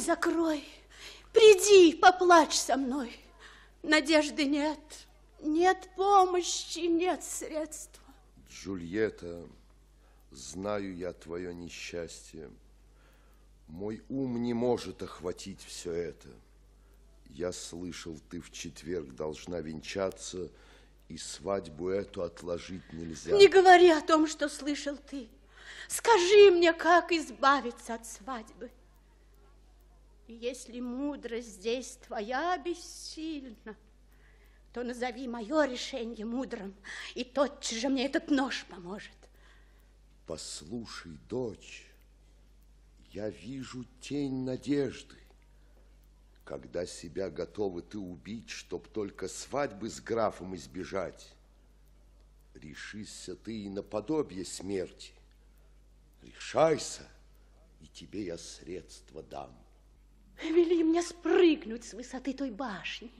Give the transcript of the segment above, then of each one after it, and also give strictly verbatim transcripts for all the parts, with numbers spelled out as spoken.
дверь закрой, приди, поплачь со мной. Надежды нет, нет помощи, нет средства. Джульетта, знаю я твое несчастье. Мой ум не может охватить все это. Я слышал, ты в четверг должна венчаться, и свадьбу эту отложить нельзя. Не говори о том, что слышал ты. Скажи мне, как избавиться от свадьбы. Если мудрость здесь твоя бессильна, то назови мое решение мудрым, и тотчас же мне этот нож поможет. Послушай, дочь, я вижу тень надежды. Когда себя готова ты убить, чтоб только свадьбы с графом избежать, решишься ты и наподобие смерти. Решайся, и тебе я средства дам. Вели мне спрыгнуть с высоты той башни,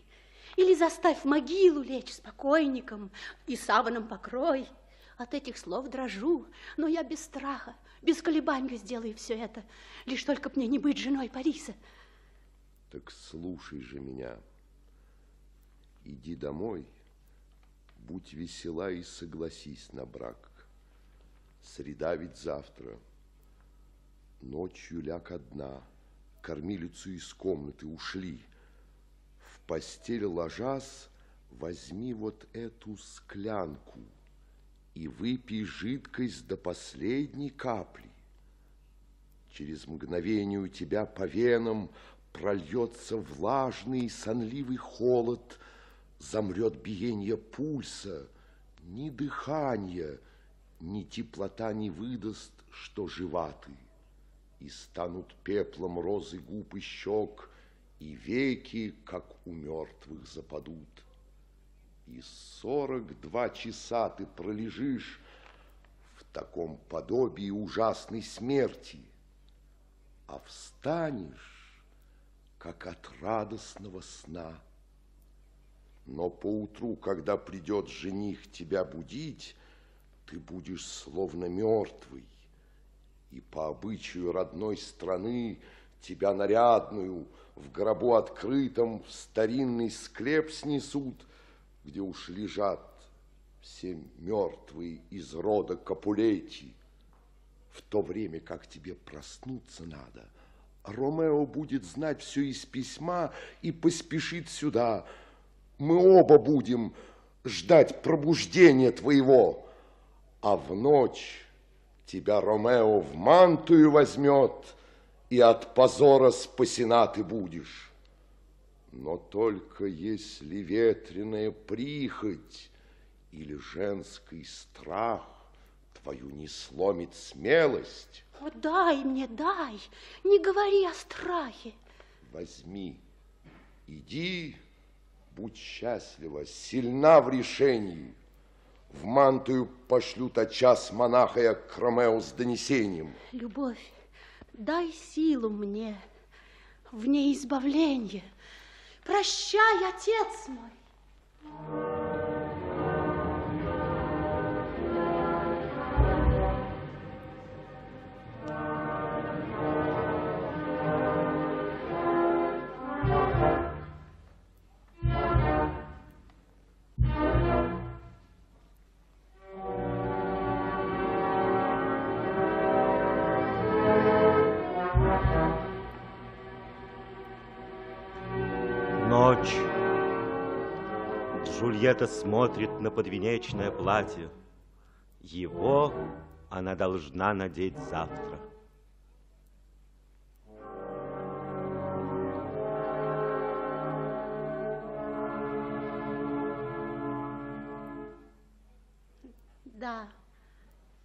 или заставь в могилу лечь спокойником и саваном покрой. От этих слов дрожу, но я без страха, без колебаний сделаю все это, лишь только б мне не быть женой Париса. Так слушай же меня, иди домой, будь весела и согласись на брак. Среда ведь завтра. Ночью ляг одна, кормилицу из комнаты ушли. В постель ложась, возьми вот эту склянку и выпей жидкость до последней капли. Через мгновение у тебя по венам прольется влажный и сонливый холод, замрет биение пульса, ни дыхания, ни теплота не выдаст, что жива ты, и станут пеплом розы губ и щек, и веки, как у мертвых, западут. И сорок два часа ты пролежишь в таком подобии ужасной смерти, а встанешь, как от радостного сна. Но поутру, когда придет жених тебя будить, ты будешь словно мертвый, и по обычаю родной страны тебя нарядную в гробу открытом в старинный склеп снесут, где уж лежат все мертвые из рода Капулетти, в то время как тебе проснуться надо. Ромео будет знать все из письма и поспешит сюда. Мы оба будем ждать пробуждения твоего, а в ночь тебя Ромео в Мантую возьмет, и от позора спасена ты будешь. Но только если ветреная прихоть или женский страх твою не сломит смелость. О, дай мне, дай, не говори о страхе. Возьми, иди, будь счастлива, сильна в решении. В Мантую пошлют отчас монаха к Ромео с донесением. Любовь, дай силу мне, в ней избавление. Прощай, отец мой. Джульетта смотрит на подвенечное платье. Его она должна надеть завтра. Да,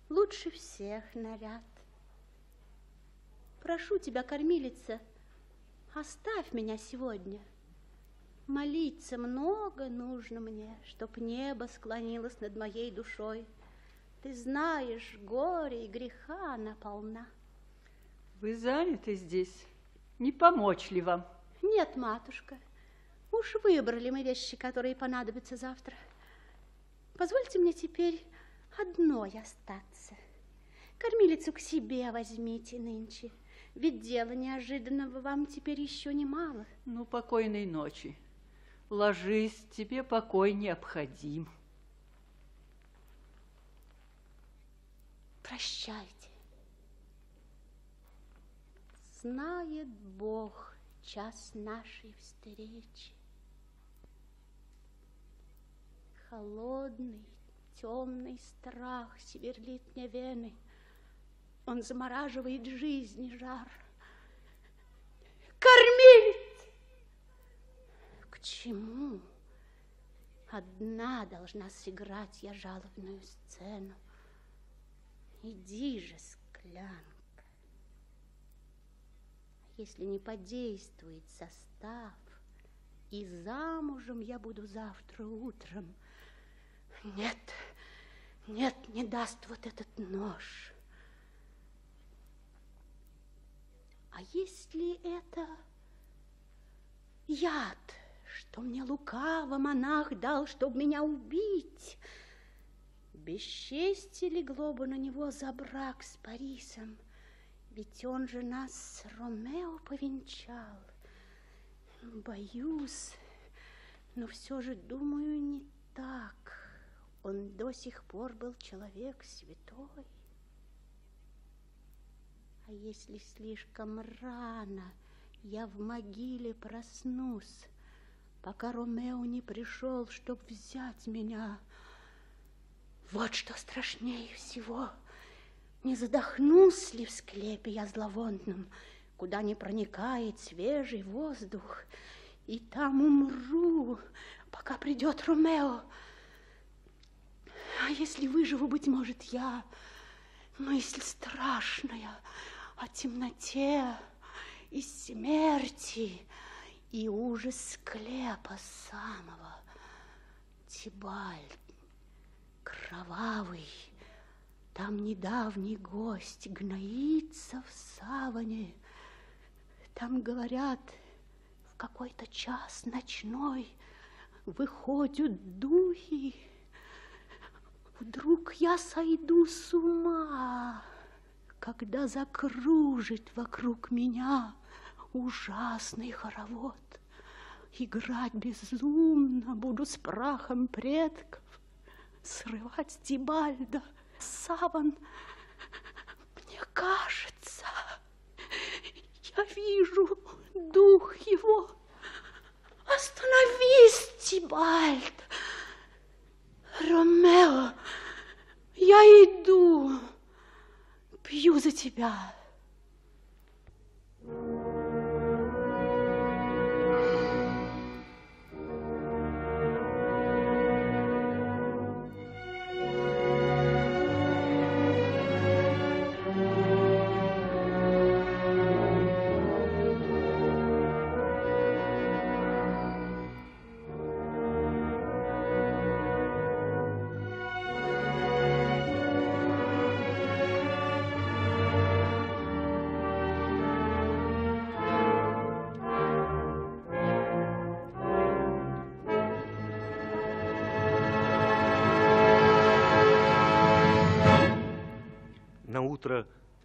лучше всех наряд. Прошу тебя, кормилица, оставь меня сегодня. Молиться много нужно мне, чтоб небо склонилось над моей душой. Ты знаешь, горе и греха она полна. Вы заняты здесь? Не помочь ли вам? Нет, матушка. Уж выбрали мы вещи, которые понадобятся завтра. Позвольте мне теперь одной остаться. Кормилицу к себе возьмите нынче. Ведь дела неожиданного вам теперь еще немало. Ну, покойной ночи. Ложись, тебе покой необходим. Прощайте. Знает Бог час нашей встречи. Холодный, темный страх сверлит мне вены. Он замораживает жизнь и жар. Кормилец! К чему? Одна должна сыграть я жалобную сцену. Иди же, склянка. Если не подействует состав, и замужем я буду завтра утром. Нет, нет, не даст вот этот нож. А если это яд, что мне лукаво монах дал, чтобы меня убить? Бесчестье легло бы на него за брак с Парисом, ведь он же нас с Ромео повенчал. Боюсь, но все же думаю не так. Он до сих пор был человек святой. А если слишком рано я в могиле проснусь, пока Ромео не пришел, чтоб взять меня, вот что страшнее всего. Не задохнусь ли в склепе я зловонном, куда не проникает свежий воздух, и там умру, пока придет Ромео. А если выживу, быть может, я, мысль страшная о темноте и смерти, и ужас склепа самого. Тибальд, кровавый, там недавний гость гноится в саване. Там, говорят, в какой-то час ночной выходят духи. Вдруг я сойду с ума, когда закружит вокруг меня ужасный хоровод. Играть безумно буду с прахом предков, срывать Тибальда саван. Мне кажется, я вижу дух его. Остановись, Тибальд! Ромео, я иду, пью за тебя.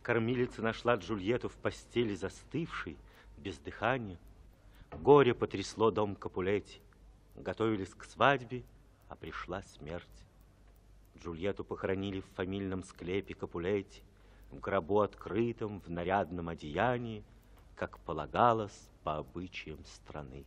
Кормилица нашла Джульетту в постели застывшей, без дыхания. Горе потрясло дом Капулетти. Готовились к свадьбе, а пришла смерть. Джульетту похоронили в фамильном склепе Капулетти, в гробу открытом, в нарядном одеянии, как полагалось по обычаям страны.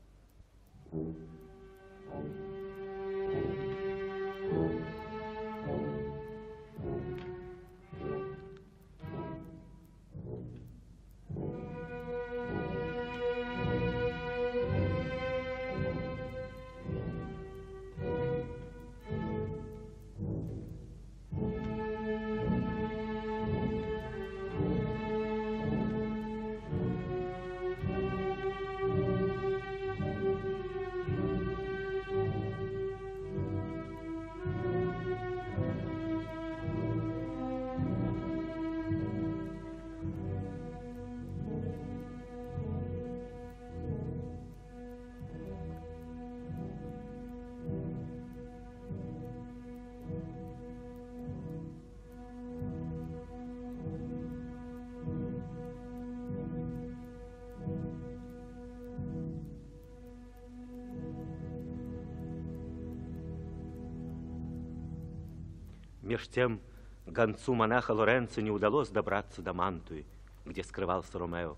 Меж тем гонцу монаха Лоренцо не удалось добраться до Мантуи, где скрывался Ромео.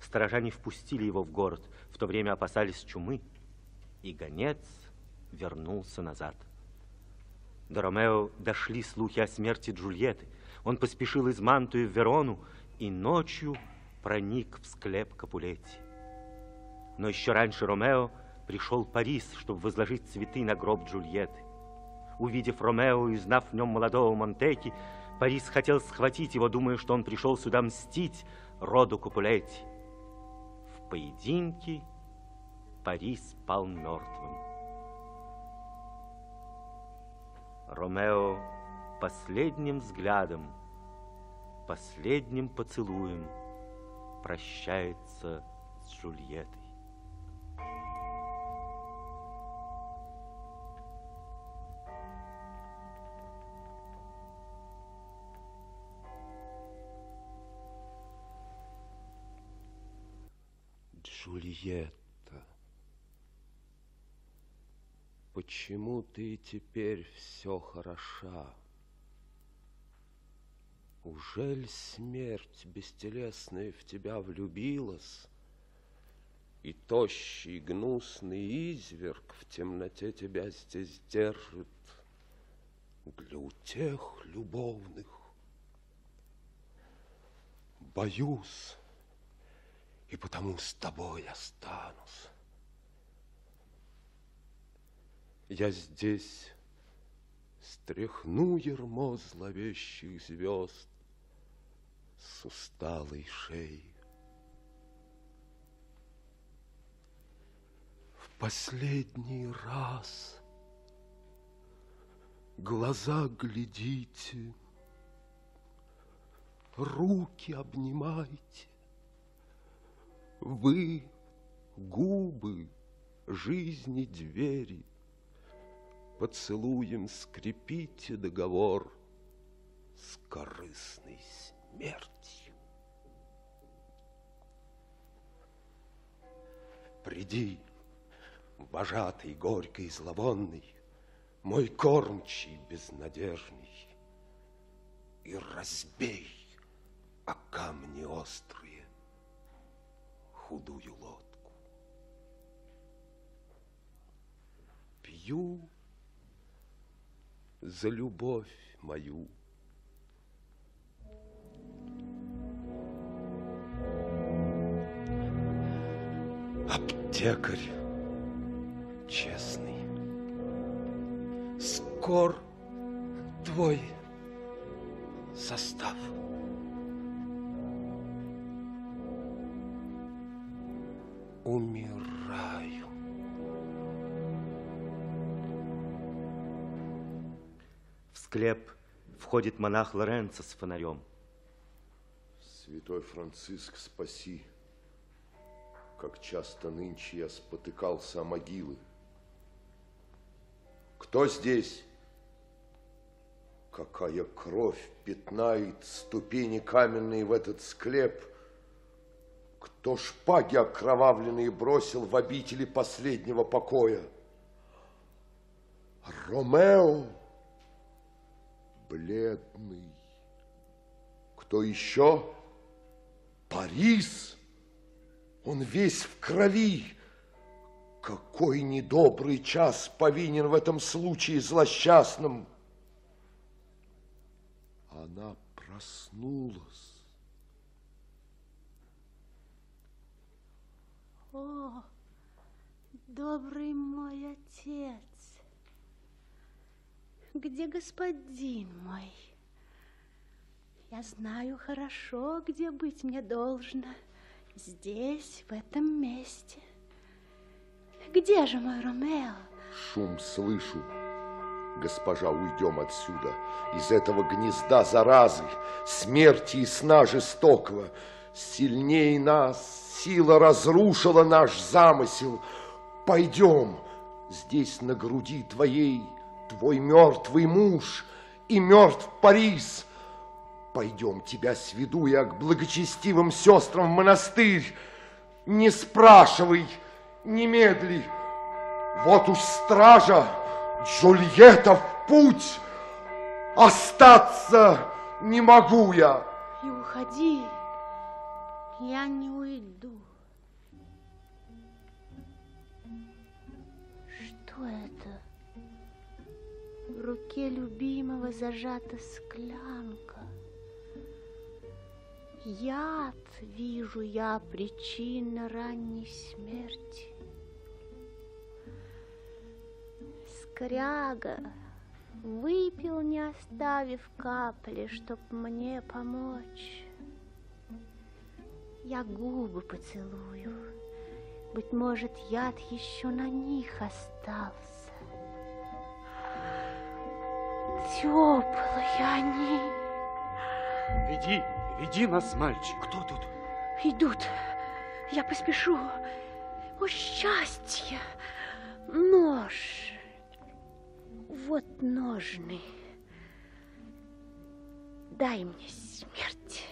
Сторожа не впустили его в город, в то время опасались чумы, и гонец вернулся назад. До Ромео дошли слухи о смерти Джульетты. Он поспешил из Мантуи в Верону и ночью проник в склеп Капулетти. Но еще раньше Ромео пришел в Парис, чтобы возложить цветы на гроб Джульетты. Увидев Ромео и узнав в нем молодого Монтекки, Парис хотел схватить его, думая, что он пришел сюда мстить роду Капулетти. В поединке Парис пал мертвым. Ромео последним взглядом, последним поцелуем прощается с Джульеттой. Джульетта, почему ты теперь все хороша? Ужель смерть бестелесная в тебя влюбилась, и тощий гнусный изверг в темноте тебя здесь держит для утех любовных? Боюсь, и потому с тобой останусь. Я здесь стряхну ярмо зловещих звезд с усталой шеи. В последний раз глаза глядите, руки обнимайте, вы, губы, жизни двери, поцелуем скрепите договор с корыстной смертью. Приди, вожатый, горький, зловонный, мой кормчий безнадежный, и разбей о камни острые худую лодку. Пью за любовь мою. Аптекарь честный, скор твой состав. Умираю. В склеп входит монах Лоренцо с фонарем. Святой Франциск, спаси, как часто нынче я спотыкался о могилы. Кто здесь? Какая кровь пятнает ступени каменные в этот склеп? Кто шпаги окровавленные бросил в обители последнего покоя? Ромео! Бледный. Кто еще? Парис. Он весь в крови. Какой недобрый час повинен в этом случае злосчастном. Она проснулась. О, добрый мой отец. Где господин мой? Я знаю хорошо, где быть мне должно. Здесь, в этом месте. Где же мой Ромео? Шум слышу. Госпожа, уйдем отсюда, из этого гнезда заразы, смерти и сна жестокого. Сильнее нас сила разрушила наш замысел. Пойдем, здесь на груди твоей твой мертвый муж и мертв Парис. Пойдем, тебя сведу я к благочестивым сестрам в монастырь. Не спрашивай, не медли. Вот уж стража, Джульетта в путь. Остаться не могу я. Не уходи, я не уйду. Что это? В руке любимого зажата склянка. Яд, вижу я, причина ранней смерти. Скряга выпил, не оставив капли, чтоб мне помочь. Я губы поцелую, быть может, яд еще на них остался. Теплые они. Веди, веди нас, мальчик. Кто тут? Идут. Я поспешу. О, счастье! Нож. Вот ножны. Дай мне смерть.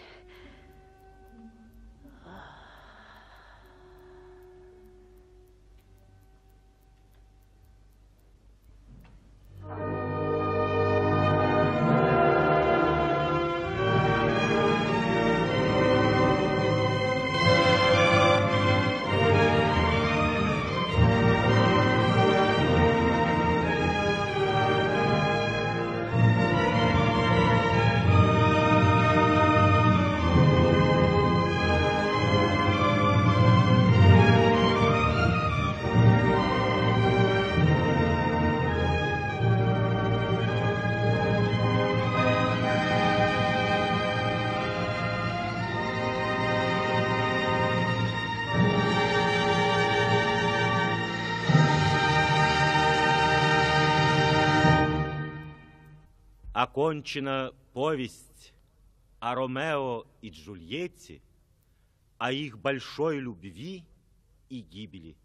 Окончена повесть о Ромео и Джульетте, о их большой любви и гибели.